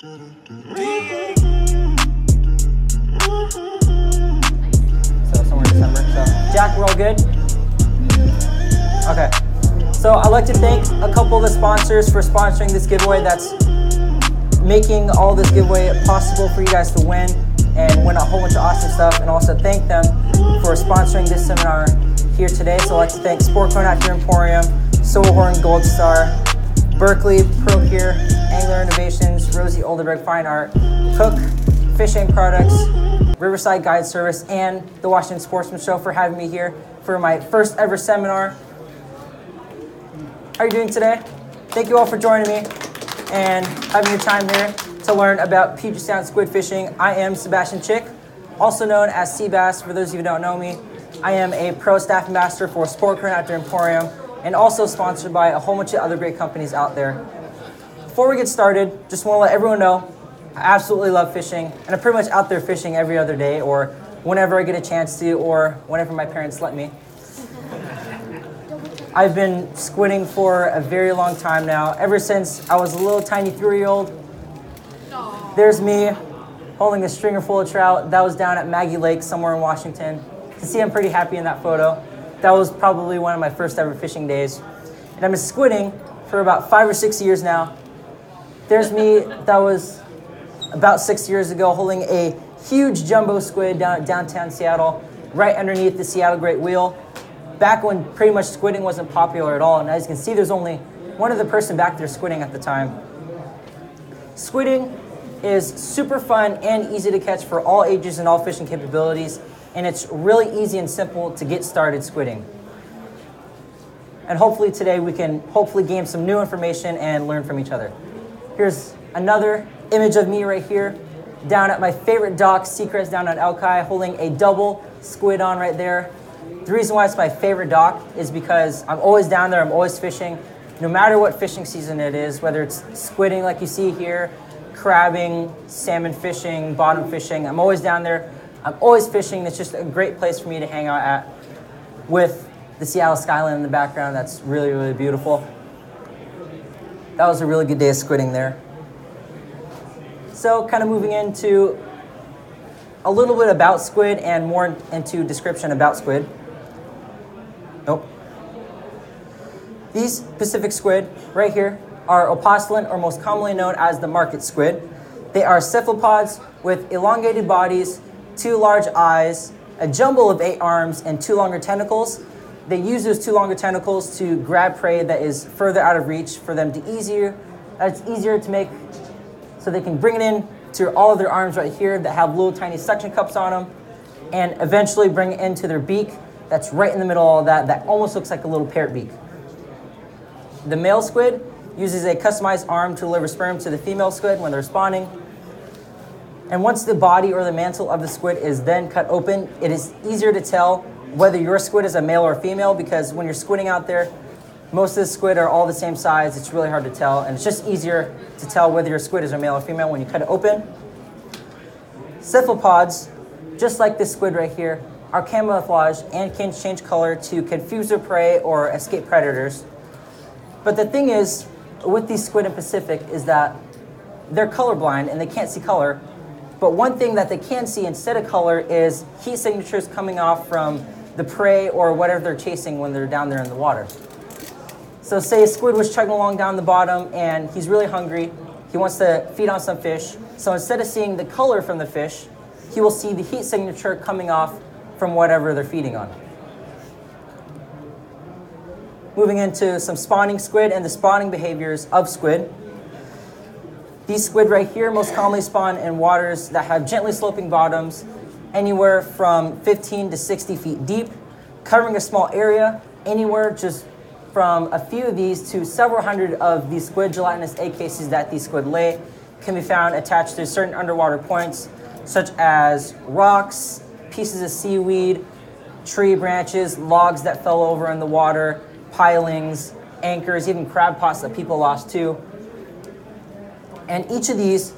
So somewhere in December. So Jack, we're all good? Okay. So I'd like to thank a couple of the sponsors for sponsoring this giveaway. That's making all this giveaway possible for you guys to win and win a whole bunch of awesome stuff, and also thank them for sponsoring this seminar here today. So I'd like to thank Sportco Outdoor Emporium, Silverhorn Goldstar, Berkeley, Pro Gear, Angler Innovations, Rosie Oldenberg Fine Art, Cook, Fishing Products, Riverside Guide Service, and The Washington Sportsman Show for having me here for my first ever seminar. How are you doing today? Thank you all for joining me and having your time here to learn about Puget Sound squid fishing. I am Sebastian Chick, also known as Sea Bass. For those of you who don't know me, I am a pro staff ambassador for Sportco Outdoor Emporium and also sponsored by a whole bunch of other great companies out there. Before we get started, just want to let everyone know I absolutely love fishing, and I'm pretty much out there fishing every other day or whenever I get a chance to, or whenever my parents let me. I've been squidding for a very long time now, ever since I was a little tiny 3-year-old. Aww. There's me holding a stringer full of trout. That was down at Maggie Lake somewhere in Washington. You can see I'm pretty happy in that photo. That was probably one of my first ever fishing days. And I've been squidding for about 5 or 6 years now. There's me, that was about 6 years ago, holding a huge jumbo squid down at downtown Seattle, right underneath the Seattle Great Wheel, back when pretty much squidding wasn't popular at all. And as you can see, there's only one other person back there squidding at the time. Squidding is super fun and easy to catch for all ages and all fishing capabilities, and it's really easy and simple to get started squidding. And hopefully today we can gain some new information and learn from each other. Here's another image of me right here down at my favorite dock, Seacrest, down at Alki, holding a double squid on right there. The reason why it's my favorite dock is because I'm always down there, I'm always fishing, no matter what fishing season it is, whether it's squidding like you see here, crabbing, salmon fishing, bottom fishing, I'm always down there, I'm always fishing. It's just a great place for me to hang out at with the Seattle skyline in the background. That's really, really beautiful. That was a really good day of squidding there. So kind of moving into a little bit about squid and more into description about squid. Nope. These Pacific squid right here are opisthotelin, or most commonly known as the market squid. They are cephalopods with elongated bodies, 2 large eyes, a jumble of 8 arms, and 2 longer tentacles. They use those 2 longer tentacles to grab prey that is further out of reach for them to easier to make, so they can bring it in to all of their arms right here that have little tiny suction cups on them, and eventually bring it into their beak that's right in the middle of all that almost looks like a little parrot beak. The male squid uses a customized arm to deliver sperm to the female squid when they're spawning. And once the body or the mantle of the squid is then cut open, it is easier to tell whether your squid is a male or a female, because when you're squidding out there, most of the squid are all the same size. It's really hard to tell, and it's just easier to tell whether your squid is a male or female when you cut it open. Cephalopods, just like this squid right here, are camouflaged and can change color to confuse their prey or escape predators. But the thing is, with these squid in Pacific, is that they're colorblind and they can't see color. But one thing that they can see instead of color is heat signatures coming off from the prey or whatever they're chasing when they're down there in the water. So say a squid was chugging along down the bottom and he's really hungry. He wants to feed on some fish. So instead of seeing the color from the fish, he will see the heat signature coming off from whatever they're feeding on. Moving into some spawning squid and the spawning behaviors of squid. These squid right here most commonly spawn in waters that have gently sloping bottoms, anywhere from 15 to 60 feet deep, covering a small area, anywhere just from a few of these to several hundred of these squid gelatinous egg cases that these squid lay can be found attached to certain underwater points, such as rocks, pieces of seaweed, tree branches, logs that fell over in the water, pilings, anchors, even crab pots that people lost too. And each of these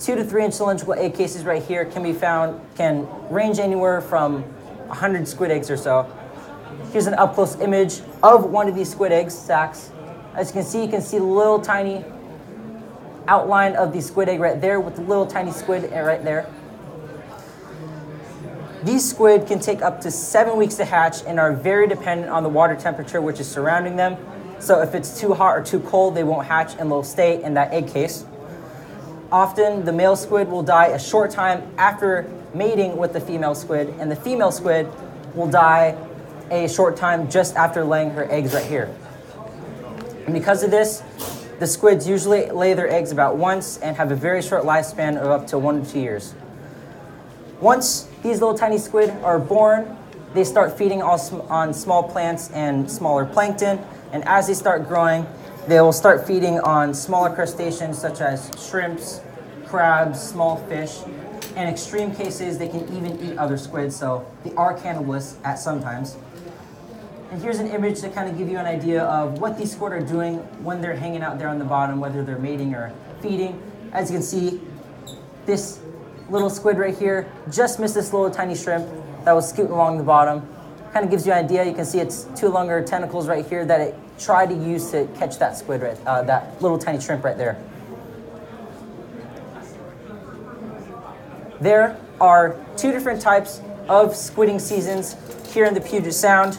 2 to 3 inch cylindrical egg cases right here can range anywhere from 100 squid eggs or so. Here's an up-close image of one of these squid egg sacks. As you can see the little tiny outline of the squid egg right there with the little tiny squid right there. These squid can take up to 7 weeks to hatch and are very dependent on the water temperature which is surrounding them. So if it's too hot or too cold, they won't hatch and they'll stay in that egg case. Often the male squid will die a short time after mating with the female squid, and the female squid will die a short time just after laying her eggs right here. And because of this, the squids usually lay their eggs about once and have a very short lifespan of up to 1 to 2 years. Once these little tiny squid are born, they start feeding on small plants and smaller plankton, and as they start growing, they will start feeding on smaller crustaceans such as shrimps, crabs, small fish. In extreme cases, they can even eat other squids, so they are cannibals at some times. And here's an image to kind of give you an idea of what these squid are doing when they're hanging out there on the bottom, whether they're mating or feeding. As you can see, this little squid right here just missed this little tiny shrimp that was scooting along the bottom. Kind of gives you an idea. You can see it's two longer tentacles right here that it tried to use to catch that squid, that little tiny shrimp right there. There are two different types of squidding seasons here in the Puget Sound.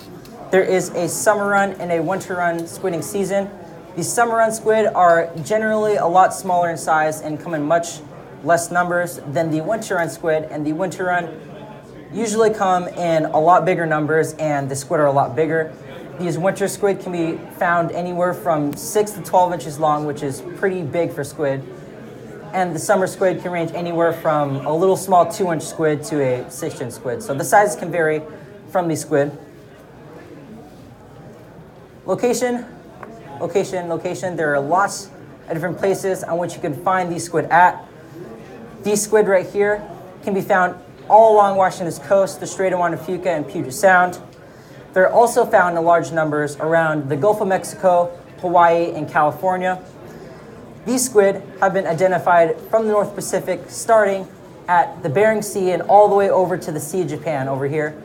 There is a summer run and a winter run squidding season. The summer run squid are generally a lot smaller in size and come in much less numbers than the winter run squid, and the winter run usually come in a lot bigger numbers and the squid are a lot bigger. These winter squid can be found anywhere from 6 to 12 inches long, which is pretty big for squid. And the summer squid can range anywhere from a little small 2-inch squid to a 6-inch squid. So the sizes can vary from these squid. Location. There are lots of different places on which you can find these squid at. These squid right here can be found all along Washington's coast, the Strait of Juan de Fuca and Puget Sound. They're also found in large numbers around the Gulf of Mexico, Hawaii, and California. These squid have been identified from the North Pacific, starting at the Bering Sea and all the way over to the Sea of Japan over here.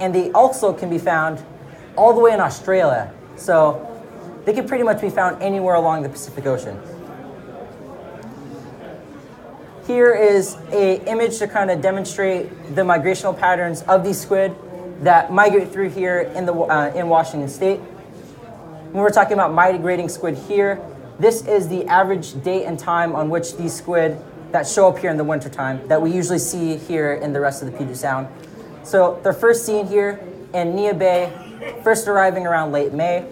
And they also can be found all the way in Australia. So they can pretty much be found anywhere along the Pacific Ocean. Here is an image to kind of demonstrate the migrational patterns of these squid that migrate through here in Washington State. When we're talking about migrating squid here, this is the average date and time on which these squid that show up here in the wintertime that we usually see here in the rest of the Puget Sound. So they're first seen here in Neah Bay, first arriving around late May.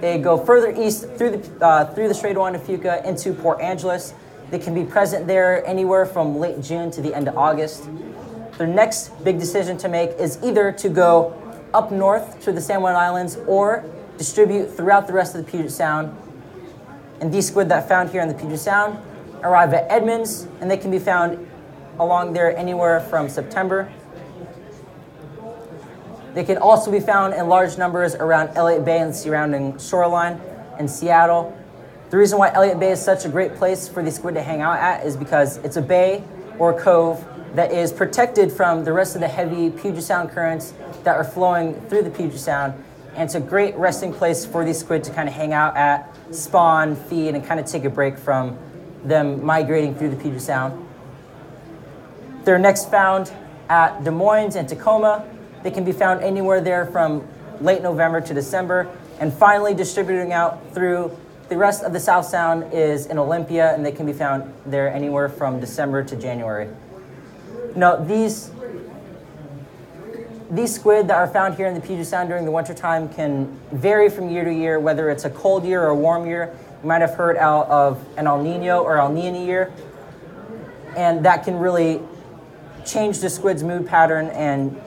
They go further east through the Strait of Juan de Fuca into Port Angeles. They can be present there anywhere from late June to the end of August. Their next big decision to make is either to go up north to the San Juan Islands or distribute throughout the rest of the Puget Sound. And these squid that found here in the Puget Sound arrive at Edmonds, and they can be found along there anywhere from September. They can also be found in large numbers around Elliott Bay and surrounding shoreline in Seattle. The reason why Elliott Bay is such a great place for these squid to hang out at is because it's a bay or a cove that is protected from the rest of the heavy Puget Sound currents that are flowing through the Puget Sound. And it's a great resting place for these squid to kind of hang out at, spawn, feed, and kind of take a break from them migrating through the Puget Sound. They're next found at Des Moines and Tacoma. They can be found anywhere there from late November to December. And finally, distributing out through the rest of the South Sound is in Olympia, and they can be found there anywhere from December to January. Now, these squid that are found here in the Puget Sound during the wintertime can vary from year to year, whether it's a cold year or a warm year. You might have heard of an El Nino or El Niño year, and that can really change the squid's mood pattern and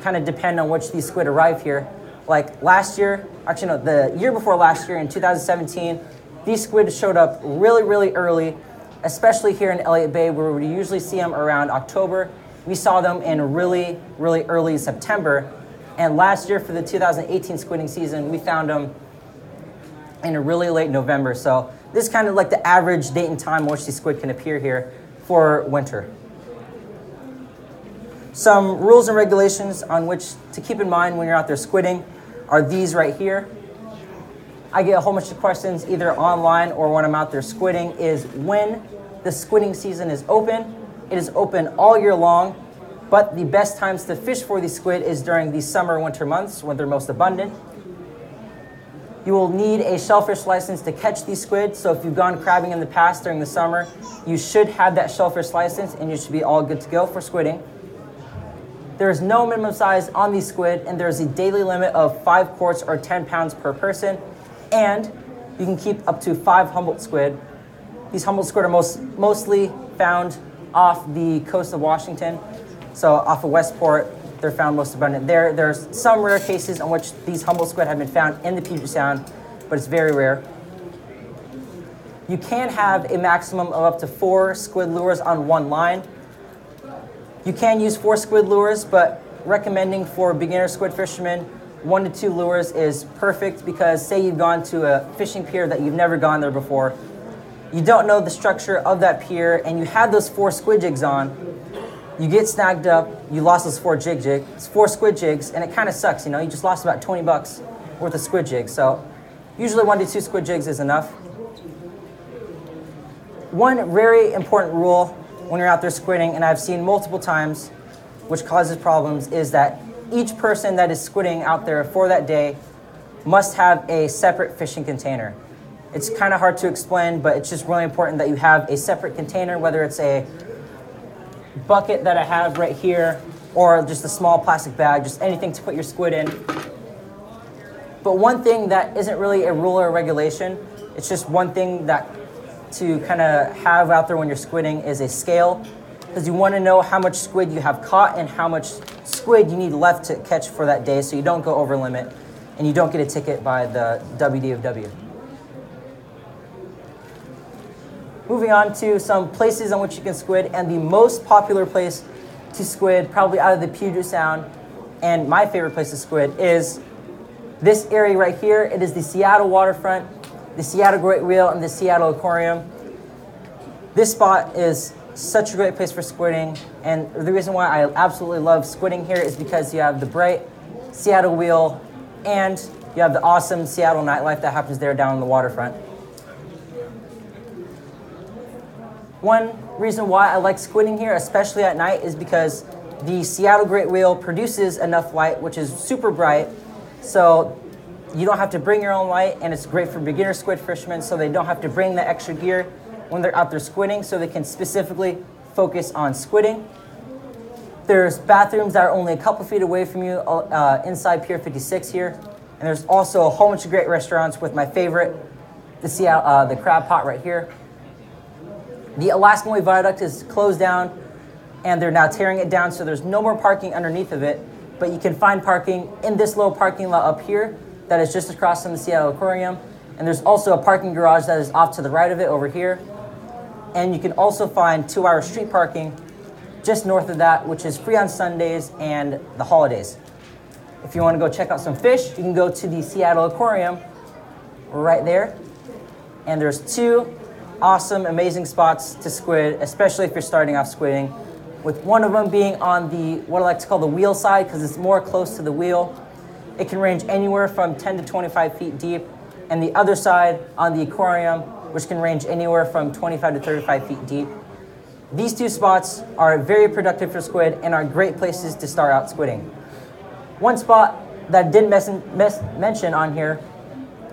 kind of depend on which these squid arrive here. Like last year, actually no, the year before last year in 2017, these squid showed up really, really early, especially here in Elliott Bay where we usually see them around October. We saw them in really, really early September. And last year for the 2018 squidding season, we found them in a really late November. So this is kind of like the average date and time which these squid can appear here for winter. Some rules and regulations on which to keep in mind when you're out there squidding are these right here. I get a whole bunch of questions either online or when I'm out there squidding is when the squidding season is open. It is open all year long, but the best times to fish for these squid is during the summer and winter months when they're most abundant. You will need a shellfish license to catch these squid, so if you've gone crabbing in the past during the summer, you should have that shellfish license and you should be all good to go for squidding. There is no minimum size on these squid, and there is a daily limit of 5 quarts or 10 pounds per person, and you can keep up to 5 Humboldt squid. These Humboldt squid are mostly found off the coast of Washington, so off of Westport. They're found most abundant there. There's some rare cases in which these Humboldt squid have been found in the Puget Sound, but it's very rare. You can have a maximum of up to 4 squid lures on one line. You can use 4 squid lures, but recommending for beginner squid fishermen 1 to 2 lures is perfect, because say you've gone to a fishing pier that you've never gone there before. You don't know the structure of that pier, and you had those 4 squid jigs on. You get snagged up, you lost those 4 squid jigs, and it kind of sucks, you know, you just lost about $20 worth of squid jigs. So usually 1 to 2 squid jigs is enough. One very important rule when you're out there squidding, and I've seen multiple times, which causes problems, is that each person that is squidding out there for that day must have a separate fishing container. It's kind of hard to explain, but it's just really important that you have a separate container, whether it's a bucket that I have right here, or just a small plastic bag, just anything to put your squid in. But one thing that isn't really a rule or a regulation, it's just one thing that to kind of have out there when you're squidding is a scale, because you want to know how much squid you have caught and how much squid you need left to catch for that day, so you don't go over limit and you don't get a ticket by the WDFW. Moving on to some places on which you can squid, and the most popular place to squid, probably out of the Puget Sound, and my favorite place to squid is this area right here. It is the Seattle waterfront, the Seattle Great Wheel, and the Seattle Aquarium. This spot is such a great place for squidding, and the reason why I absolutely love squidding here is because you have the bright Seattle Wheel, and you have the awesome Seattle nightlife that happens there down on the waterfront. One reason why I like squidding here, especially at night, is because the Seattle Great Wheel produces enough light, which is super bright, so you don't have to bring your own light, and it's great for beginner squid fishermen, so they don't have to bring the extra gear when they're out there squidding, so they can specifically focus on squidding. There's bathrooms that are only a couple feet away from you inside Pier 56 here, and there's also a whole bunch of great restaurants with my favorite, the Crab Pot right here. The Alaskan Way Viaduct is closed down, and they're now tearing it down, so there's no more parking underneath of it, but you can find parking in this little parking lot up here that is just across from the Seattle Aquarium, and there's also a parking garage that is off to the right of it over here, and you can also find 2-hour street parking just north of that, which is free on Sundays and the holidays. If you want to go check out some fish, you can go to the Seattle Aquarium right there, and there's 2 awesome, amazing spots to squid, especially if you're starting off squidding, with one of them being on the, what I like to call the wheel side, because it's more close to the wheel. It can range anywhere from 10 to 25 feet deep, and the other side on the aquarium, which can range anywhere from 25 to 35 feet deep. These 2 spots are very productive for squid and are great places to start out squidding. One spot that I didn't mention on here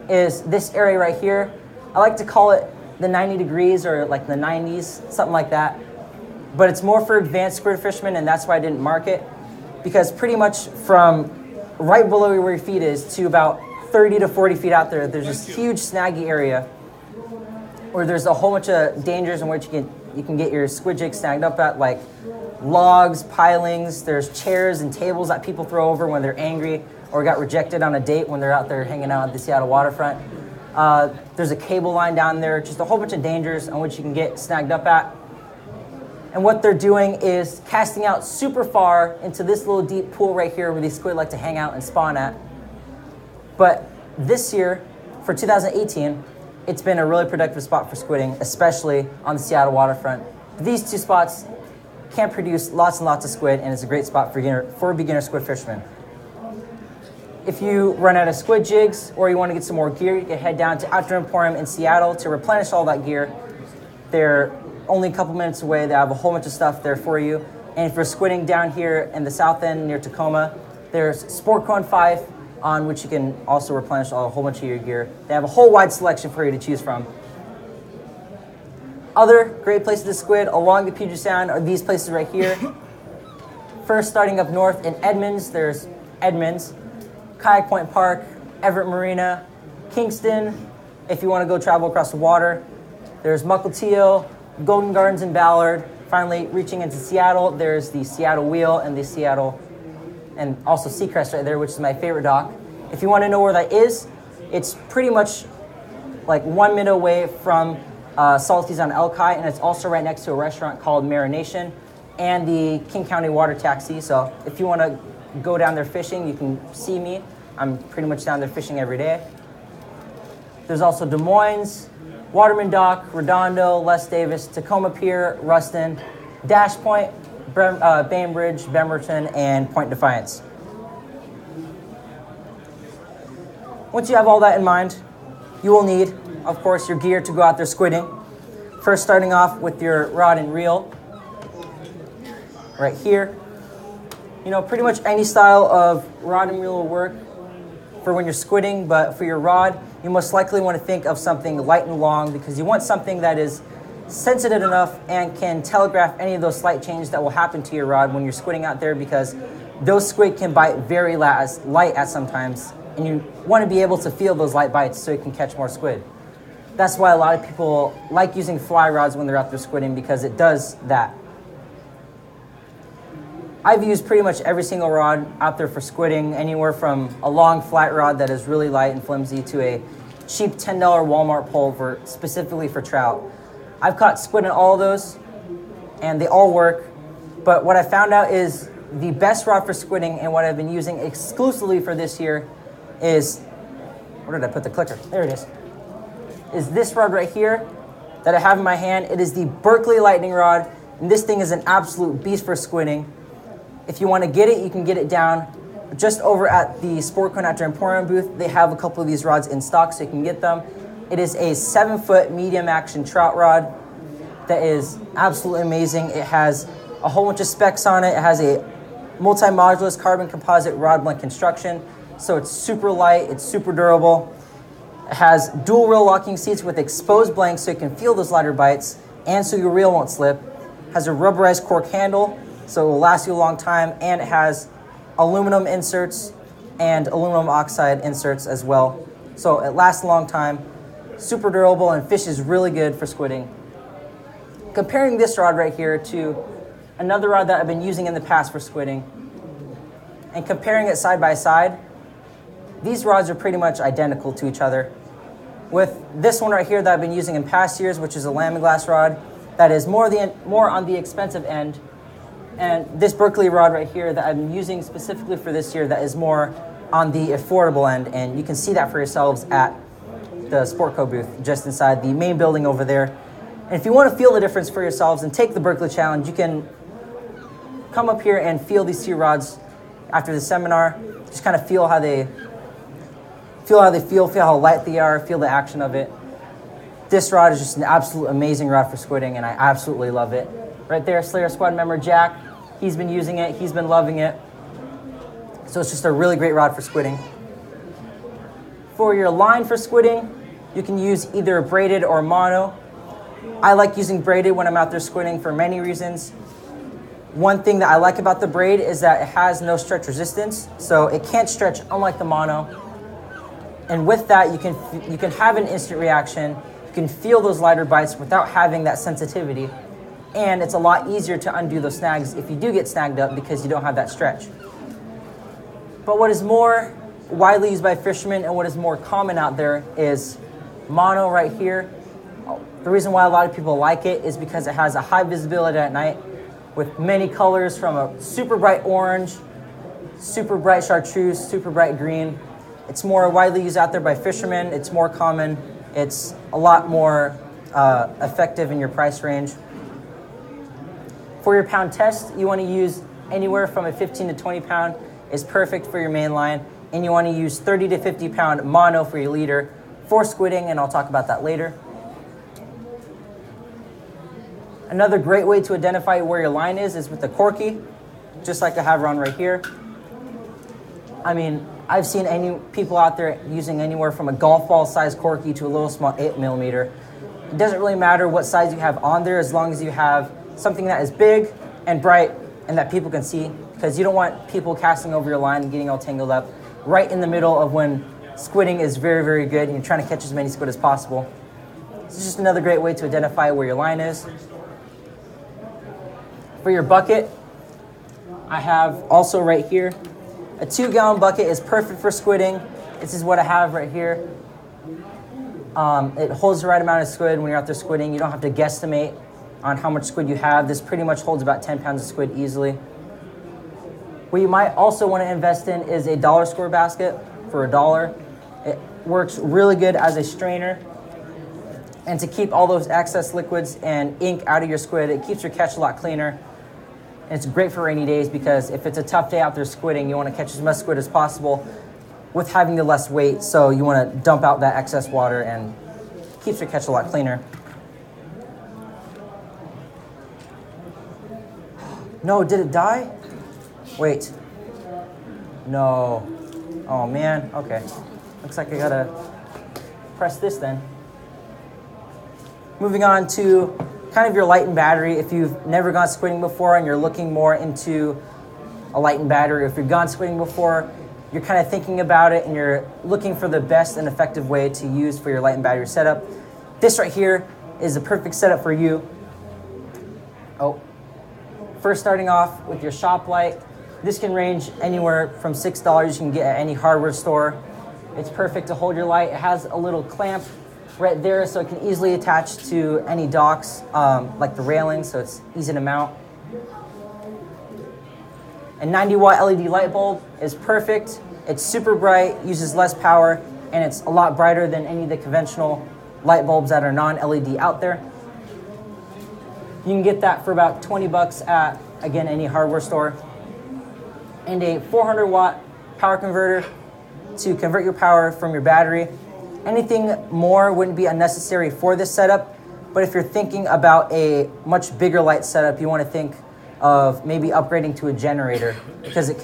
is this area right here. I like to call it the 90 degrees, or like the 90s, something like that. But it's more for advanced squid fishermen, and that's why I didn't mark it, because pretty much from right below where your feet is to about 30 to 40 feet out there, there's this huge snaggy area where there's a whole bunch of dangers in which you can get your squid jig snagged up at, like logs, pilings, there's chairs and tables that people throw over when they're angry or got rejected on a date when they're out there hanging out at the Seattle waterfront. There's a cable line down there, just a whole bunch of dangers on which you can get snagged up at. And what they're doing is casting out super far into this little deep pool right here where these squid like to hang out and spawn at. But this year, for 2018, it's been a really productive spot for squidding, especially on the Seattle waterfront. These 2 spots can produce lots and lots of squid, and it's a great spot for beginner squid fishermen. If you run out of squid jigs or you want to get some more gear, you can head down to Outdoor Emporium in Seattle to replenish all that gear. They're only a couple minutes away. They have a whole bunch of stuff there for you. And if you're squidding down here in the south end near Tacoma, there's Sportco 5, on which you can also replenish a whole bunch of your gear. They have a whole wide selection for you to choose from. Other great places to squid along the Puget Sound are these places right here. First, starting up north in Edmonds, there's Edmonds, Kayak Point Park, Everett Marina, Kingston, if you want to go travel across the water. There's Mukilteo, Golden Gardens in Ballard. Finally, reaching into Seattle, there's the Seattle Wheel and the Seattle, and also Seacrest right there, which is my favorite dock. If you want to know where that is, it's pretty much like 1 minute away from Salty's on Elki, and it's also right next to a restaurant called Marination and the King County Water Taxi. So if you want to go down there fishing, you can see me. I'm pretty much down there fishing every day. There's also Des Moines, Waterman Dock, Redondo, Les Davis, Tacoma Pier, Ruston, Dash Point, Bainbridge, Bemerton, and Point Defiance. Once you have all that in mind, you will need, of course, your gear to go out there squidding. First, starting off with your rod and reel right here. You know, pretty much any style of rod and reel will work for when you're squidding, but for your rod, you most likely want to think of something light and long, because you want something that is sensitive enough and can telegraph any of those slight changes that will happen to your rod when you're squidding out there, because those squid can bite very light at sometimes, and you want to be able to feel those light bites so you can catch more squid. That's why a lot of people like using fly rods when they're out there squidding, because it does that. I've used pretty much every single rod out there for squidding, anywhere from a long flat rod that is really light and flimsy to a cheap $10 Walmart pole specifically for trout. I've caught squid in all of those, and they all work, but what I found out is the best rod for squidding, and what I've been using exclusively for this year is, where did I put the clicker? There it is this rod right here that I have in my hand. It is the Berkeley Lightning Rod, and this thing is an absolute beast for squidding. If you want to get it, you can get it down just over at the Sportco Outdoor Emporium booth. They have a couple of these rods in stock, so you can get them. It is a 7-foot medium action trout rod that is absolutely amazing. It has a whole bunch of specs on it. It has a multi-modulus carbon composite rod blend construction, so it's super light, it's super durable. It has dual reel locking seats with exposed blanks so you can feel those lighter bites and so your reel won't slip. It has a rubberized cork handle, so it will last you a long time, and it has aluminum inserts and aluminum oxide inserts as well. So it lasts a long time, super durable, and fishes really good for squidding. Comparing this rod right here to another rod that I've been using in the past for squidding, and comparing it side by side, these rods are pretty much identical to each other. With this one right here that I've been using in past years, which is a laminglass rod, that is more on the expensive end, and this Berkeley rod right here that I'm using specifically for this year that is more on the affordable end, and you can see that for yourselves at the Sportco booth just inside the main building over there. And if you want to feel the difference for yourselves and take the Berkeley challenge, you can come up here and feel these two rods after the seminar. Just kind of feel how light they are, feel the action of it. This rod is just an absolute amazing rod for squidding, and I absolutely love it. Right there, Slayer Squad member Jack, he's been using it, he's been loving it. So it's just a really great rod for squidding. For your line for squidding, you can use either braided or mono. I like using braided when I'm out there squidding for many reasons. One thing that I like about the braid is that it has no stretch resistance, so it can't stretch unlike the mono. And with that, you can have an instant reaction, you can feel those lighter bites without having that sensitivity. And it's a lot easier to undo those snags if you do get snagged up, because you don't have that stretch. But what is more widely used by fishermen and what is more common out there is mono right here. The reason why a lot of people like it is because it has a high visibility at night with many colors, from a super bright orange, super bright chartreuse, super bright green. It's more widely used out there by fishermen. It's more common. It's a lot more effective in your price range. For your pound test, you want to use anywhere from a 15 to 20 pound is perfect for your main line. and you want to use 30 to 50 pound mono for your leader for squidding, and I'll talk about that later. Another great way to identify where your line is with the Corky, just like I have her on right here. I mean, I've seen any people out there using anywhere from a golf ball size Corky to a little small 8mm. It doesn't really matter what size you have on there as long as you have something that is big and bright and that people can see, because you don't want people casting over your line and getting all tangled up right in the middle of when squidding is very, very good and you're trying to catch as many squid as possible. It's just another great way to identify where your line is. For your bucket, I have also right here, a 2-gallon bucket is perfect for squidding. This is what I have right here. It holds the right amount of squid when you're out there squidding. You don't have to guesstimate on how much squid you have. This pretty much holds about 10 pounds of squid easily. What you might also want to invest in is a dollar score basket for $1. It works really good as a strainer. And to keep all those excess liquids and ink out of your squid, it keeps your catch a lot cleaner. And it's great for rainy days because if it's a tough day out there squidding, you want to catch as much squid as possible with having the less weight, so you want to dump out that excess water and keeps your catch a lot cleaner. No, did it die? Wait. No. Oh man, okay. Looks like I gotta press this then. Moving on to kind of your light and battery. If you've never gone squidding before and you're looking more into a light and battery, if you've gone squidding before, you're kind of thinking about it and you're looking for the best and effective way to use for your light and battery setup. This right here is a perfect setup for you. Oh, first starting off with your shop light. This can range anywhere from $6 you can get at any hardware store. It's perfect to hold your light. It has a little clamp right there so it can easily attach to any docks, like the railing, so it's easy to mount. A 90-watt LED light bulb is perfect. It's super bright, uses less power, and it's a lot brighter than any of the conventional light bulbs that are non-LED out there. You can get that for about 20 bucks at, again, any hardware store. And a 400-watt power converter to convert your power from your battery. Anything more wouldn't be unnecessary for this setup, but if you're thinking about a much bigger light setup, you want to think of maybe upgrading to a generator because it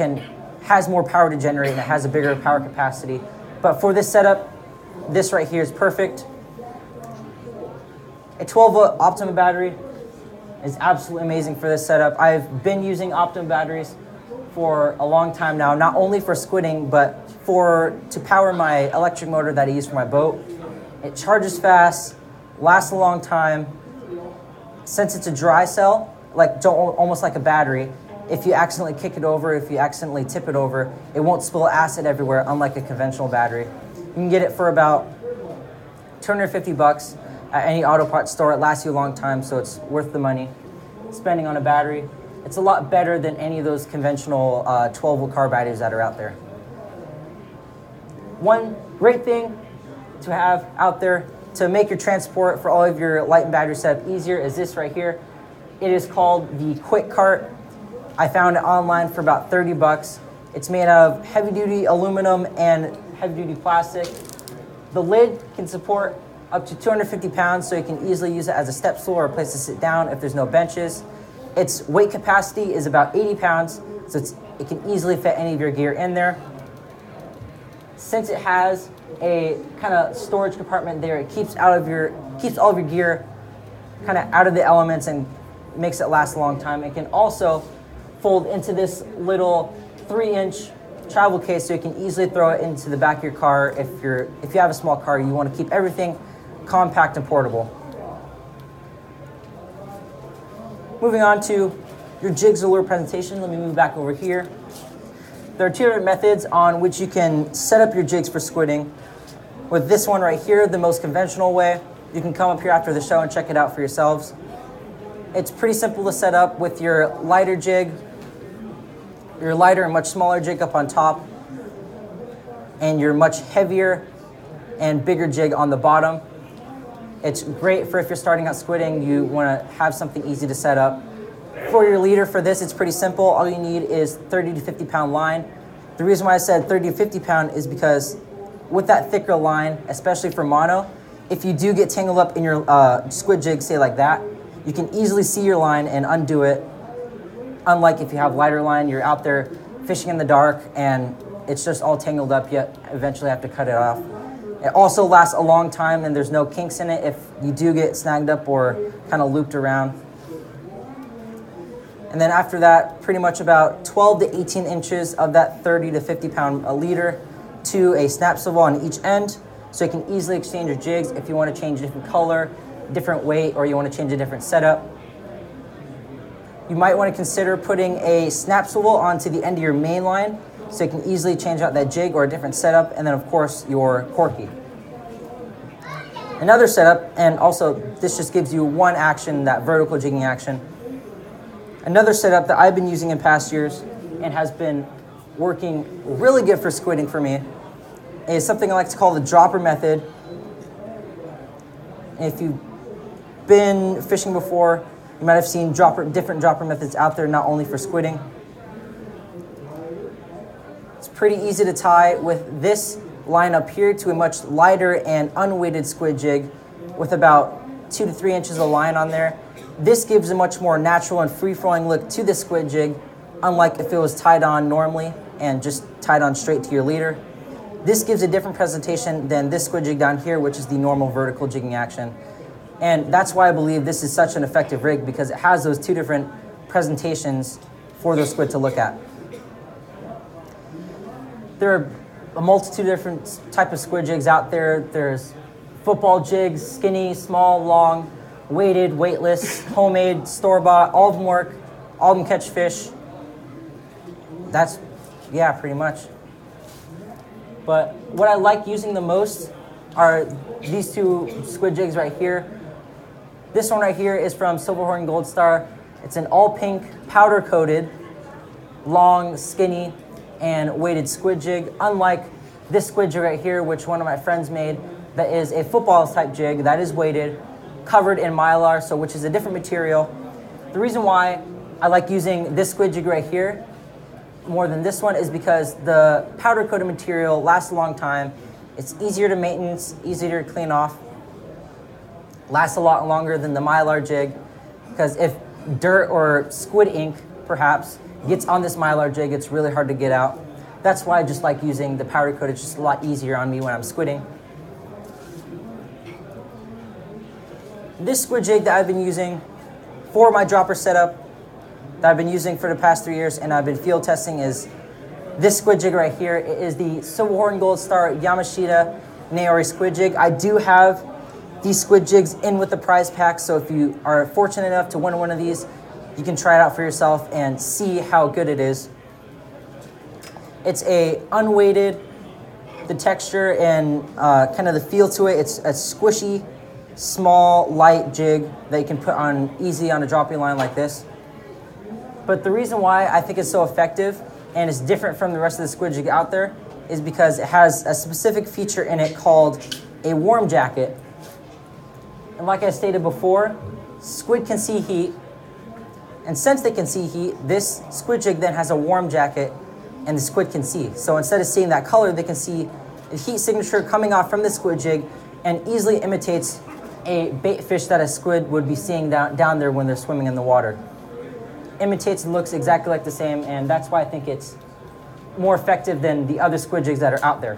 has more power to generate and it has a bigger power capacity. But for this setup, this right here is perfect. A 12-volt Optimum battery is absolutely amazing for this setup. I've been using Optimum batteries for a long time now, not only for squidding, but to power my electric motor that I use for my boat. It charges fast, lasts a long time. Since it's a dry cell, almost like a battery, if you accidentally kick it over, if you accidentally tip it over, it won't spill acid everywhere, unlike a conventional battery. You can get it for about 250 bucks at any auto parts store. It lasts you a long time, so it's worth the money spending on a battery. It's a lot better than any of those conventional 12-volt car batteries that are out there. One great thing to have out there to make your transport for all of your light and battery setup easier is this right here. It is called the Quick Cart. I found it online for about 30 bucks. It's made of heavy-duty aluminum and heavy-duty plastic. The lid can support up to 250 pounds, so you can easily use it as a step stool or a place to sit down if there's no benches. Its weight capacity is about 80 pounds, so it can easily fit any of your gear in there. Since it has a kind of storage compartment there, it keeps all of your gear kind of out of the elements and makes it last a long time. It can also fold into this little 3-inch travel case, so you can easily throw it into the back of your car. If you have a small car, you want to keep everything compact and portable. Moving on to your jigs or lure presentation. Let me move back over here. There are two different methods on which you can set up your jigs for squidding. With this one right here, the most conventional way, you can come up here after the show and check it out for yourselves. It's pretty simple to set up with your lighter jig, your lighter and much smaller jig up on top, and your much heavier and bigger jig on the bottom. It's great for if you're starting out squidding, you want to have something easy to set up. For your leader for this, it's pretty simple. All you need is 30 to 50 pound line, The reason why I said 30 to 50 pound is because with that thicker line, especially for mono, if you do get tangled up in your squid jig, say like that, you can easily see your line and undo it. Unlike if you have lighter line, you're out there fishing in the dark and it's just all tangled up, yet eventually have to cut it off. It also lasts a long time and there's no kinks in it if you do get snagged up or kind of looped around. And then after that, pretty much about 12 to 18 inches of that 30 to 50 pound a leader to a snap swivel on each end. So you can easily exchange your jigs if you want to change a different color, different weight, or you want to change a different setup. You might want to consider putting a snap swivel onto the end of your main line so you can easily change out that jig or a different setup, and then of course your corky. Another setup, and also this just gives you one action, that vertical jigging action. Another setup that I've been using in past years and has been working really good for squidding for me is something I like to call the dropper method. If you've been fishing before, you might have seen different dropper methods out there, not only for squidding. It's pretty easy to tie with this line up here to a much lighter and unweighted squid jig with about 2 to 3 inches of line on there. This gives a much more natural and free-flowing look to the squid jig, unlike if it was tied on normally and just tied on straight to your leader. This gives a different presentation than this squid jig down here, which is the normal vertical jigging action. And that's why I believe this is such an effective rig, because it has those two different presentations for the squid to look at. There are a multitude of different types of squid jigs out there. There's football jigs, skinny, small, long, weighted, weightless, homemade, store-bought. All of them work, all of them catch fish. That's, yeah, pretty much. But what I like using the most are these two squid jigs right here. This one right here is from Silverhorn Goldstar. It's an all pink, powder coated, long, skinny, and weighted squid jig. Unlike this squid jig right here, which one of my friends made, that is a football type jig that is weighted, covered in mylar, so which is a different material. The reason why I like using this squid jig right here more than this one is because the powder coated material lasts a long time. It's easier to maintenance, easier to clean off, lasts a lot longer than the mylar jig, because if dirt or squid ink perhaps gets on this mylar jig, it's really hard to get out. That's why I just like using the powder coated. It's just a lot easier on me when I'm squidding. This squid jig that I've been using for my dropper setup that I've been using for the past 3 years and I've been field testing is this squid jig right here. It is the Silverhorn Goldstar Yamashita Naori squid jig. I do have these squid jigs in with the prize pack, so if you are fortunate enough to win one of these, you can try it out for yourself and see how good it is. It's a unweighted, the texture and kind of the feel to it. It's a squishy, small, light jig that you can put on easy on a dropping line like this. But the reason why I think it's so effective and it's different from the rest of the squid jig out there is because it has a specific feature in it called a warm jacket. And like I stated before, squid can see heat. And since they can see heat, this squid jig then has a warm jacket and the squid can see. So instead of seeing that color, they can see the heat signature coming off from the squid jig and easily imitates a bait fish that a squid would be seeing down there when they're swimming in the water. Imitates and looks exactly like the same, and that's why I think it's more effective than the other squid jigs that are out there.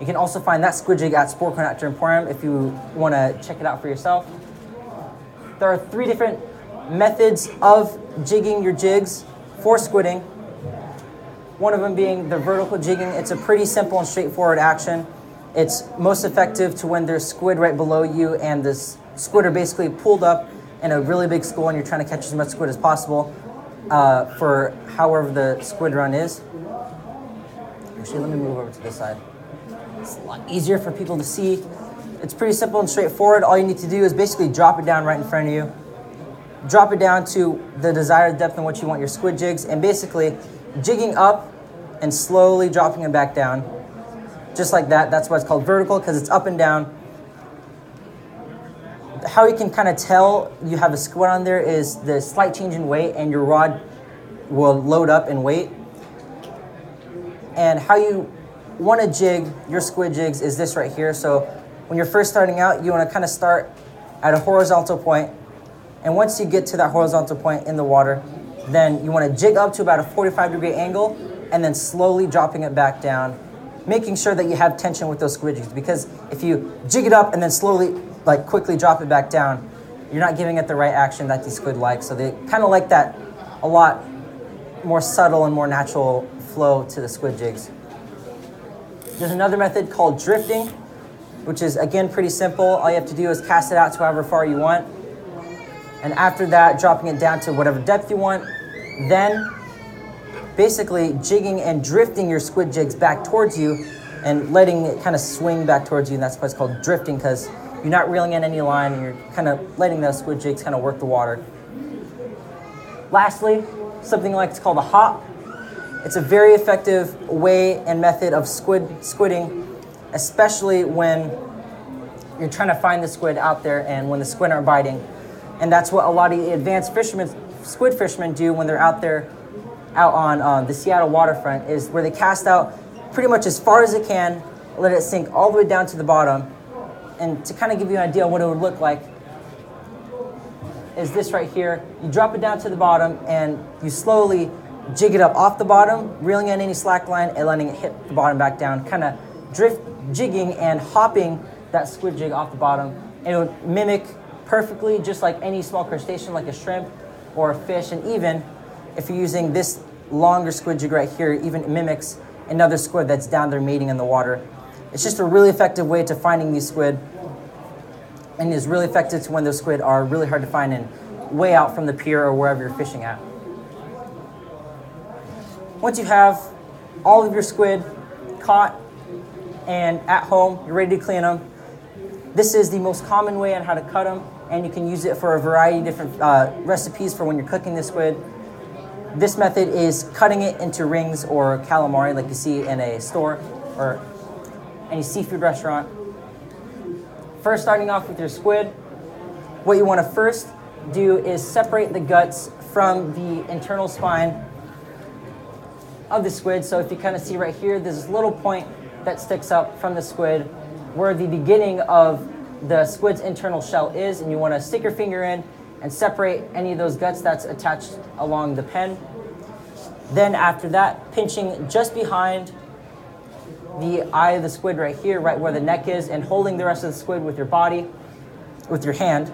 You can also find that squid jig at Sportco Outdoor Emporium if you want to check it out for yourself. There are 3 different methods of jigging your jigs for squidding. One of them being the vertical jigging. It's a pretty simple and straightforward action. It's most effective to when there's squid right below you and the squid are basically pulled up in a really big school and you're trying to catch as much squid as possible for however the squid run is. Actually, let me move over to this side. It's a lot easier for people to see. It's pretty simple and straightforward. All you need to do is basically drop it down right in front of you. Drop it down to the desired depth and what you want your squid jigs, and basically jigging up and slowly dropping them back down. Just like that. That's why it's called vertical, because it's up and down. How you can kind of tell you have a squid on there is the slight change in weight and your rod will load up in weight. And how you want to jig your squid jigs is this right here. So when you're first starting out, you want to kind of start at a horizontal point. And once you get to that horizontal point in the water, then you want to jig up to about a 45-degree angle and then slowly dropping it back down, making sure that you have tension with those squid jigs. Because if you jig it up and then slowly, like quickly drop it back down, you're not giving it the right action that these squid like. So they kind of like that a lot more subtle and more natural flow to the squid jigs. There's another method called drifting, which is again pretty simple. All you have to do is cast it out to however far you want. And after that, dropping it down to whatever depth you want. Then basically jigging and drifting your squid jigs back towards you and letting it kind of swing back towards you. And that's why it's called drifting, because you're not reeling in any line and you're kind of letting those squid jigs kind of work the water. Lastly, something like it's called a hop. It's a very effective way and method of squidding, especially when you're trying to find the squid out there and when the squid aren't biting. And that's what a lot of the advanced fishermen, squid fishermen, do when they're out on the Seattle waterfront, is where they cast out pretty much as far as they can, let it sink all the way down to the bottom. And to kind of give you an idea of what it would look like is this right here. You drop it down to the bottom and you slowly jig it up off the bottom, reeling in any slack line and letting it hit the bottom back down, kind of drift jigging and hopping that squid jig off the bottom. And it would mimic perfectly just like any small crustacean, like a shrimp or a fish. And even if you're using this longer squid jig right here, even it mimics another squid that's down there mating in the water. It's just a really effective way to finding these squid, and is really effective to when those squid are really hard to find and way out from the pier or wherever you're fishing at. Once you have all of your squid caught and at home, you're ready to clean them. This is the most common way on how to cut them, and you can use it for a variety of different recipes for when you're cooking the squid. This method is cutting it into rings or calamari like you see in a store or any seafood restaurant. First, starting off with your squid, what you want to first do is separate the guts from the internal spine of the squid. So if you kind of see right here, there's this little point that sticks up from the squid where the beginning of the squid's internal shell is, and you want to stick your finger in and separate any of those guts that's attached along the pen. Then after that, pinching just behind the eye of the squid right here, right where the neck is, and holding the rest of the squid with your body, with your hand,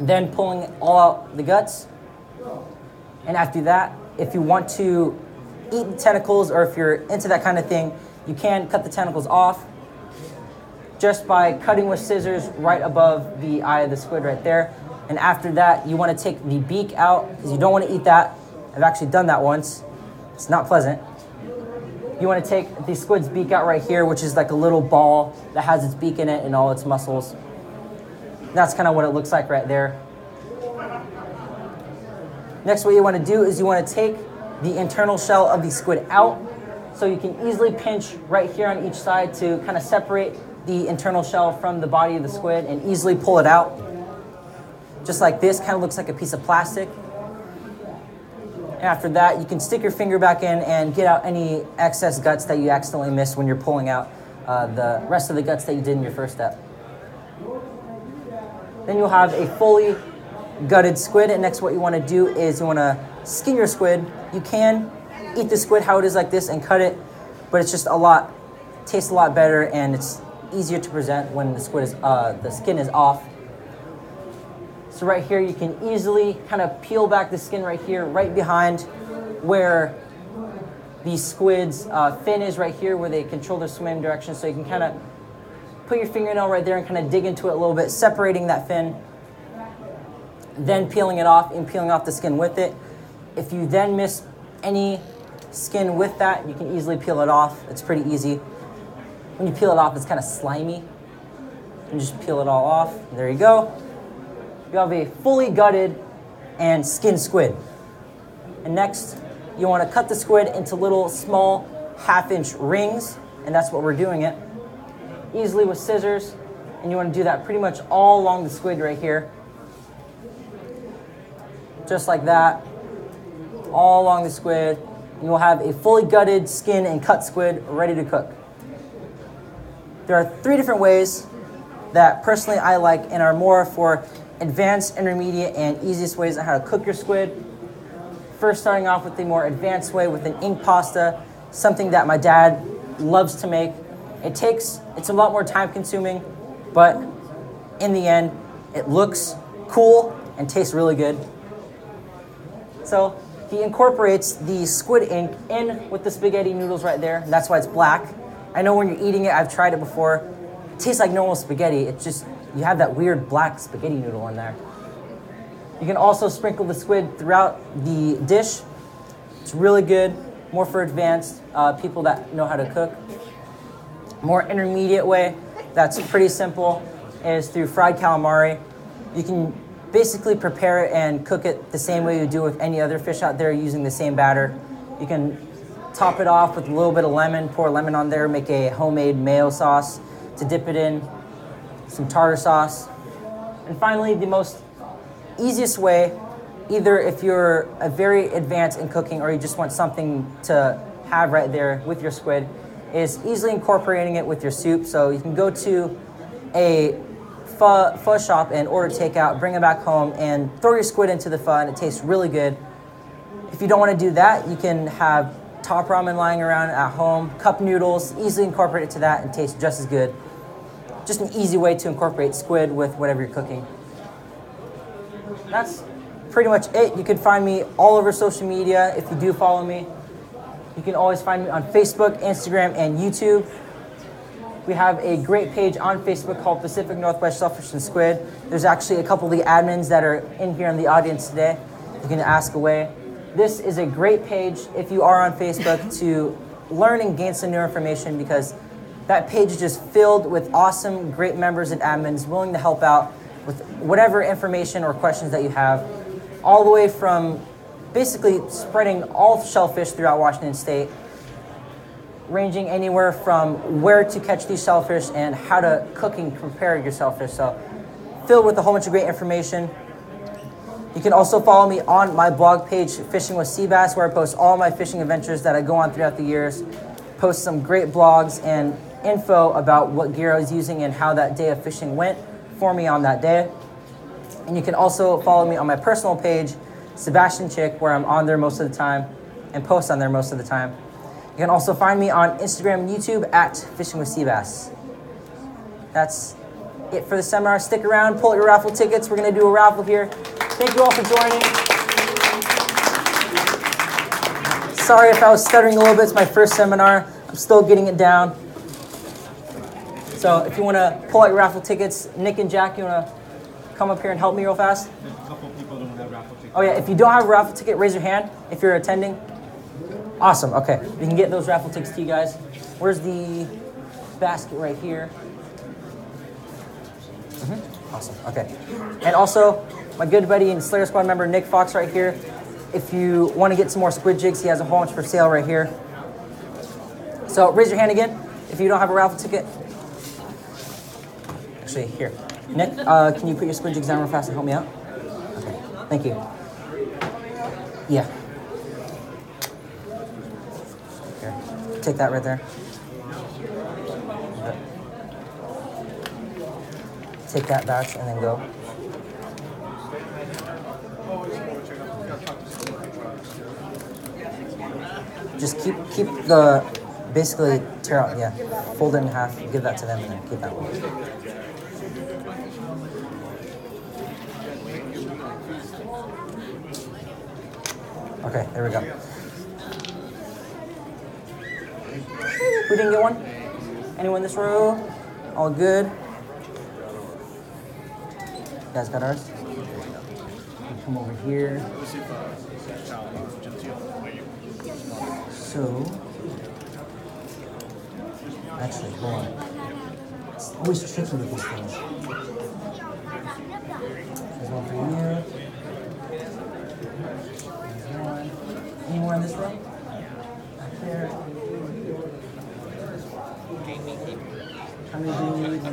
then pulling all out the guts. And after that, if you want to eat the tentacles, or if you're into that kind of thing, you can cut the tentacles off just by cutting with scissors right above the eye of the squid right there. And after that, you want to take the beak out, because you don't want to eat that. I've actually done that once. It's not pleasant. You want to take the squid's beak out right here, which is like a little ball that has its beak in it and all its muscles. That's kind of what it looks like right there. Next, what you want to do is you want to take the internal shell of the squid out, so you can easily pinch right here on each side to kind of separate the internal shell from the body of the squid and easily pull it out. Just like this, kind of looks like a piece of plastic. After that, you can stick your finger back in and get out any excess guts that you accidentally missed when you're pulling out the rest of the guts that you did in your first step. Then you'll have a fully gutted squid, and next what you want to do is you want to skin your squid. You can eat the squid how it is like this and cut it, but it's just tastes a lot better, and it's easier to present when the squid is the skin is off. So right here, you can easily kind of peel back the skin right here, right behind where the squid's fin is right here, where they control their swimming direction. So you can kind of put your fingernail right there and kind of dig into it a little bit, separating that fin, then peeling it off and peeling off the skin with it. If you then miss any skin with that, you can easily peel it off. It's pretty easy. When you peel it off, it's kind of slimy. And just peel it all off. There you go. You have a fully gutted and skinned squid. And next, you want to cut the squid into little small half-inch rings, and that's what we're doing it, easily with scissors. And you want to do that pretty much all along the squid right here. Just like that, all along the squid. you will have a fully gutted, skin, and cut squid ready to cook. There are three different ways that personally I like and are more for advanced, intermediate, and easiest ways on how to cook your squid. First, starting off with the more advanced way with an ink pasta, something that my dad loves to make. It's a lot more time consuming, but in the end, it looks cool and tastes really good. So he incorporates the squid ink in with the spaghetti noodles right there. And that's why it's black. I know when you're eating it, I've tried it before. It tastes like normal spaghetti. It's just, you have that weird black spaghetti noodle in there. You can also sprinkle the squid throughout the dish. It's really good, more for advanced people that know how to cook. More intermediate way, that's pretty simple, is through fried calamari. You can basically prepare it and cook it the same way you do with any other fish out there using the same batter. You can top it off with a little bit of lemon, pour lemon on there, make a homemade mayo sauce to dip it in, some tartar sauce. And finally, the most easiest way, either if you're a very advanced in cooking or you just want something to have right there with your squid, is easily incorporating it with your soup. So you can go to a pho shop and order takeout, bring it back home, and throw your squid into the pho, and it tastes really good. If you don't want to do that, you can have top ramen lying around at home, cup noodles, easily incorporate it to that and tastes just as good. Just an easy way to incorporate squid with whatever you're cooking. That's pretty much it. You can find me all over social media if you do follow me. You can always find me on Facebook, Instagram, and YouTube. We have a great page on Facebook called Pacific Northwest Shellfish and Squid. There's actually a couple of the admins that are in here in the audience today. You can ask away. This is a great page if you are on Facebook to learn and gain some new information, because that page is just filled with awesome, great members and admins willing to help out with whatever information or questions that you have, all the way from basically spreading all shellfish throughout Washington State, ranging anywhere from where to catch these shellfish and how to cook and prepare your shellfish. So filled with a whole bunch of great information. You can also follow me on my blog page, Fishing with Sea Bass, where I post all my fishing adventures that I go on throughout the years, post some great blogs and info about what gear I was using and how that day of fishing went for me on that day. And you can also follow me on my personal page, Sebastian Chick, where I'm on there most of the time and post on there most of the time. You can also find me on Instagram and YouTube at Fishing with Sea Bass. That's it for the seminar. Stick around, pull out your raffle tickets. We're going to do a raffle here. Thank you all for joining. Sorry if I was stuttering a little bit. It's my first seminar. I'm still getting it down. So if you want to pull out your raffle tickets, Nick and Jack, you want to come up here and help me real fast? A couple people don't have raffle tickets. Oh, yeah. If you don't have a raffle ticket, raise your hand if you're attending. Awesome. Okay. We can get those raffle tickets to you guys. Where's the basket right here? Mm-hmm. Awesome. Okay. And also, my good buddy and Slayer Squad member, Nick Fox, right here. If you want to get some more squid jigs, he has a whole bunch for sale right here. So raise your hand again if you don't have a raffle ticket. Actually, here. Nick, can you put your squid jigs down real fast and help me out? Okay. Thank you. Yeah. Take that right there. Take that batch and then go. Just keep the, basically tear out, yeah. Fold it in half, give that to them, and then keep that one. Okay, there we go. We didn't get one? Anyone in this row? All good? You guys got ours? Come over here. So, actually, hold on. It's always tricky with this thing. There's one for you. There's one. Any more in this row? Back there. How many do you need? Two.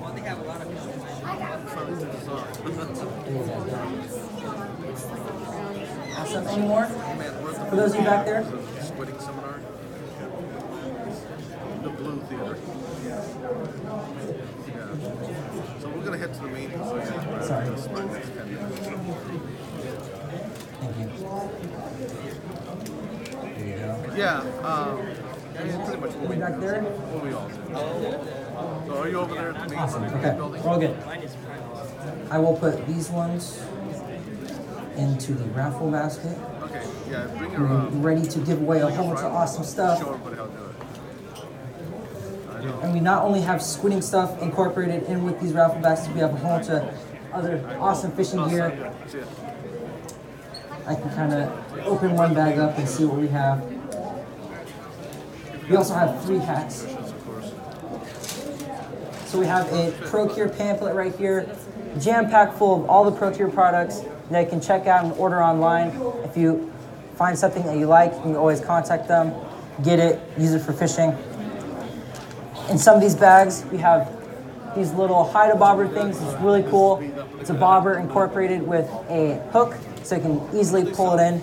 Well, they have a lot of people. This is bizarre. assets anymore. For those of you back there. Squidding seminar. The Blue Theater. Yeah. So we're going to head to the main. Sorry. Thank you. There you go. Yeah. Pretty much what we back there. What we all do. So are you over there at the main building? We're all good. I will put these ones into the raffle basket. Okay, yeah, bring her up. Ready to give away a whole bunch of awesome stuff. Show everybody how to do it. I know. And we not only have squidding stuff incorporated in with these raffle baskets, we have a whole bunch of other awesome fishing gear. I can kind of open one bag up and see what we have. We also have three hats. So we have a Pro-Cure pamphlet right here, jam-packed full of all the Pro-Cure products that you can check out and order online. If you find something that you like, you can always contact them, get it, use it for fishing. In some of these bags, we have these little hide-a-bobber things. It's really cool. It's a bobber incorporated with a hook, so you can easily pull it in.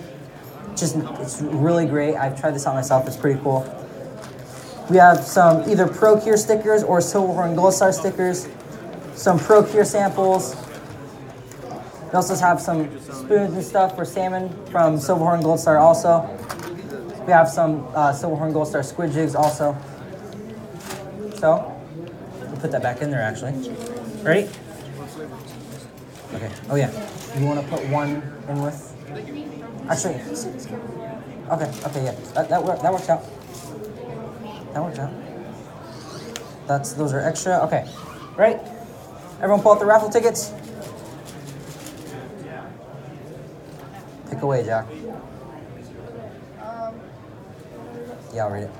It's really great. I've tried this out myself. It's pretty cool. We have some either Pro-Cure stickers or Silverhorn Goldstar stickers, some Pro-Cure samples. We also have some spoons and stuff for salmon from Silverhorn Goldstar also. We have some Silverhorn Goldstar squid jigs also. So, we'll put that back in there actually. Ready? Okay, oh yeah. You want to put one in with? Actually, okay, yeah. That works out. That worked out. Those are extra. Okay, right? Everyone pull out the raffle tickets. Pick away, Jack. Yeah, I'll read it.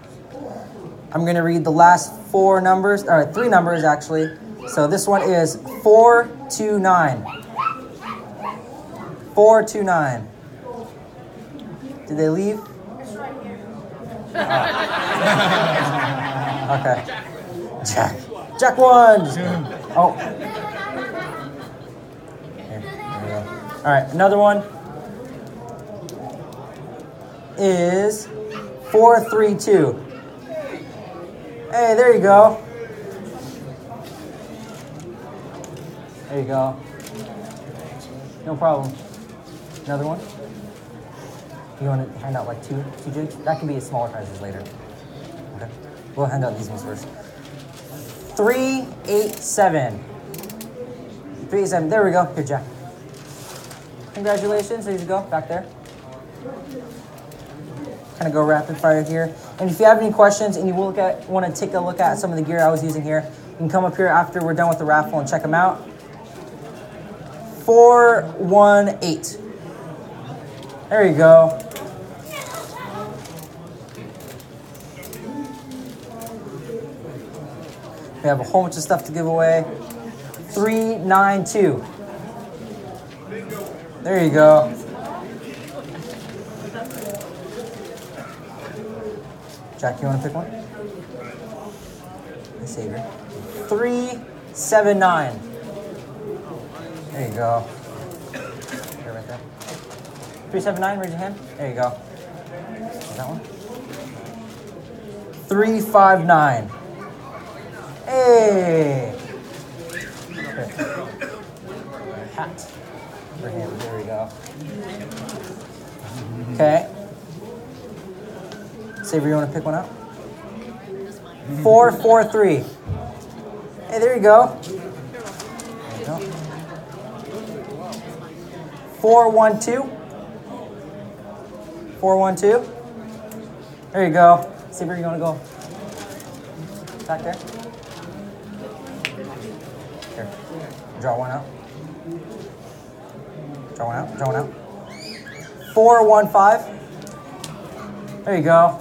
I'm gonna read the last four numbers, or three numbers actually. So this one is 429. 429. Did they leave? It's right here. Okay. Jack won! Oh. Here we go. All right, another one is 432. Hey, there you go. There you go. No problem. Another one? You want to hand out like two jigs? That can be a smaller prizes later. Okay. We'll hand out these ones first. 387. 387. There we go. Here, Jack. Congratulations. There you go. Back there. Kind of go rapid fire here. And if you have any questions and you want to take a look at some of the gear I was using here, you can come up here after we're done with the raffle and check them out. 418. There you go. We have a whole bunch of stuff to give away. 392. There you go. Jack, you want to pick one? I saved her. 379. There you go. 379, raise your hand. There you go. Is that one? 359. Hey! Okay. Hat. There we go. Okay. Saber, you want to pick one up? 443. Hey, there you go. There you go. 412. 412. There you go. See where you want to go. Back there. Here. Draw one out. Draw one out. Draw one out. 415. There you go.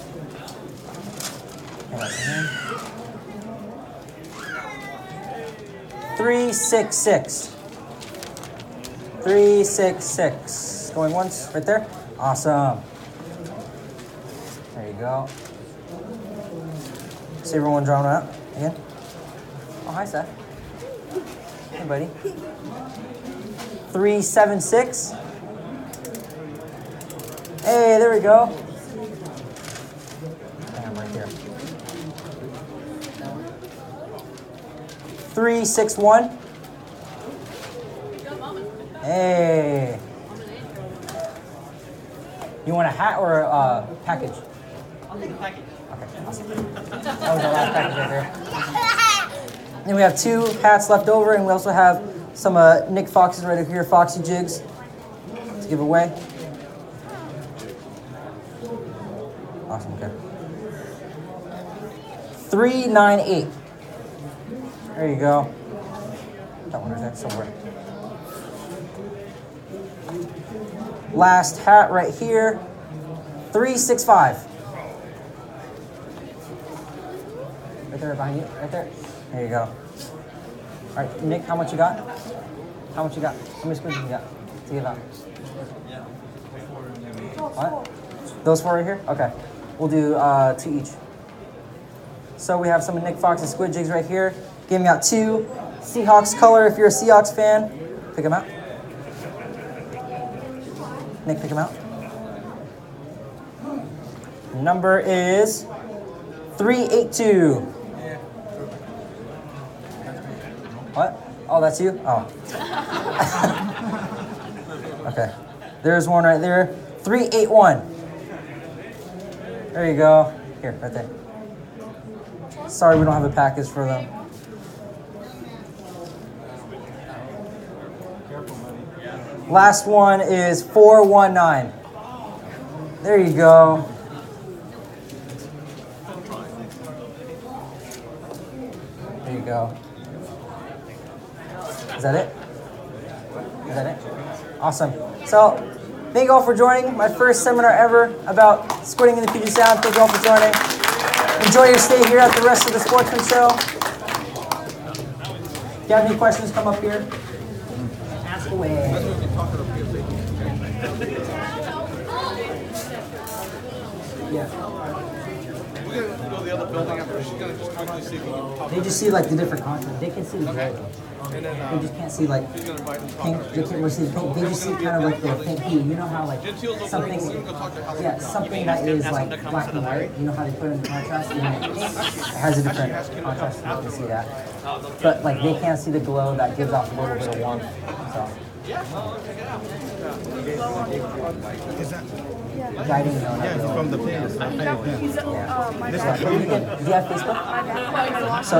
Right. 366. 366. Going once. Right there. Awesome. There you go. See everyone drawing out again? Oh, hi, Seth. Hey, buddy. 376. Hey, there we go. Damn, right here. 361. Hey. You want a hat or a package? I'll take a package. Okay, awesome. That was our last package right there. Then we have two hats left over, and we also have some Nick Foxes right over here, Foxy Jigs, to give away. Awesome, okay. 398. There you go. That one is there somewhere. Last hat right here, 365. Right there behind you, right there. There you go. All right, Nick, how much you got? How much you got? How many squids you got to give out? Yeah. What? Those four right here? Okay. We'll do two each. So we have some of Nick Fox's squid jigs right here. Giving out two. Seahawks color, if you're a Seahawks fan, pick them out. Nick, pick them out. Number is 382. What? Oh, that's you? Oh. Okay. There's one right there. 381. There you go. Here, right there. Sorry, we don't have a package for them. Last one is 419. There you go. There you go. Is that it? Is that it? Awesome. So, thank you all for joining my first seminar ever about squidding in the Puget Sound. Thank you all for joining. Enjoy your stay here at the rest of the Sportsman Show. If you have any questions, come up here. Ask away. Yeah. They just see like the different content. They can see the yellow. And then, they just can't see like pink. They can't really see pink. They just see kind of like the pink hue. You know how like something, yeah, something that is like black and white. You know how they put it in contrast. You know, it has a different contrast. You can see that, but like they can't see the glow that gives off a little bit of warmth. So. Yeah. Is that guiding? Yeah, from the players. Do you have Facebook? So,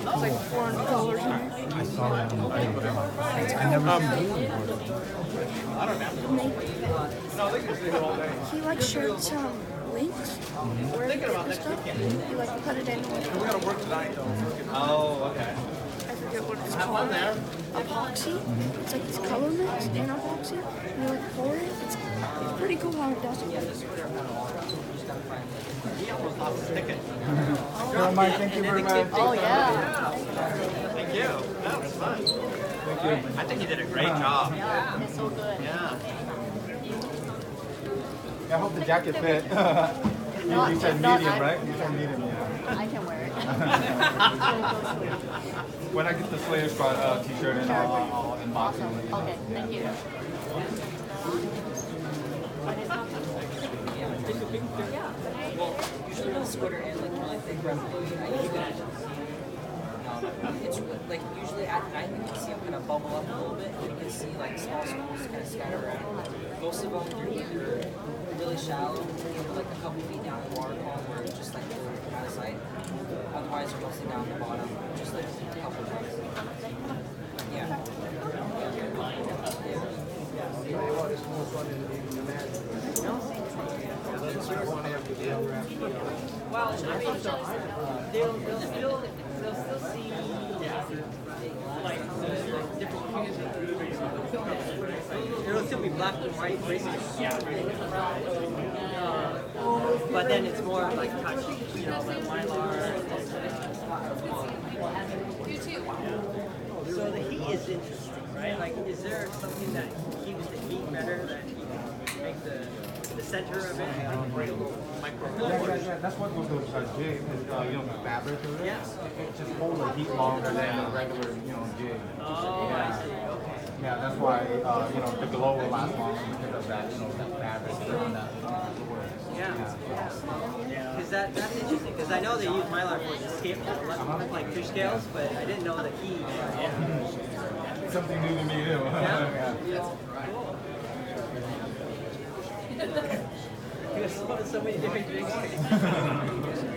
it's like $400. I saw that on the I never I don't know. He like shared some links. We're thinking about this weekend. He like put it in. We gotta work tonight though. Oh, okay. I forget what it's called. There. Epoxy. Mm-hmm. It's like this color mix in epoxy. And you like pour it. It's pretty cool how it does it. Mm-hmm. Well, Mike, thank you very much. Oh, yeah. Thank you. That was fun. Thank you. I think you did a great job. Yeah, it's so good. Yeah. I hope the jacket fit. You said medium, right? You said medium, yeah. I can wear it. When I get the Slayer Squad t-shirt and I'll unbox it. Okay, thank you. It's like usually at night you can see them kind of bubble up a little bit, and you can see like small schools kind of scatter around. Most of them are either really shallow, like a couple feet down the water column where it's just like really out of sight. Otherwise, they're mostly down the bottom, just like a couple feet. Yeah. Well, I mean, they'll still see like different. It'll still be black and white races. Yeah. But then it's more like touchy, you know, like mylar. You too. So the heat is interesting, right? Like, is there something that keeps the heat better that you can make the center of it like breakable? That's what goes with a jig, is you know, the fabric of it. Yeah. It just holds the heat longer than a regular, you know, jig. Oh, yeah. I see. Okay. Yeah, that's why the glow will last longer because of that, that fabric around that. Yeah. Because that's interesting. Because I know they use mylar for the scale, like fish scales, but I didn't know the key. Yeah. Something new to me too. Yeah. Cool. There's so many different things.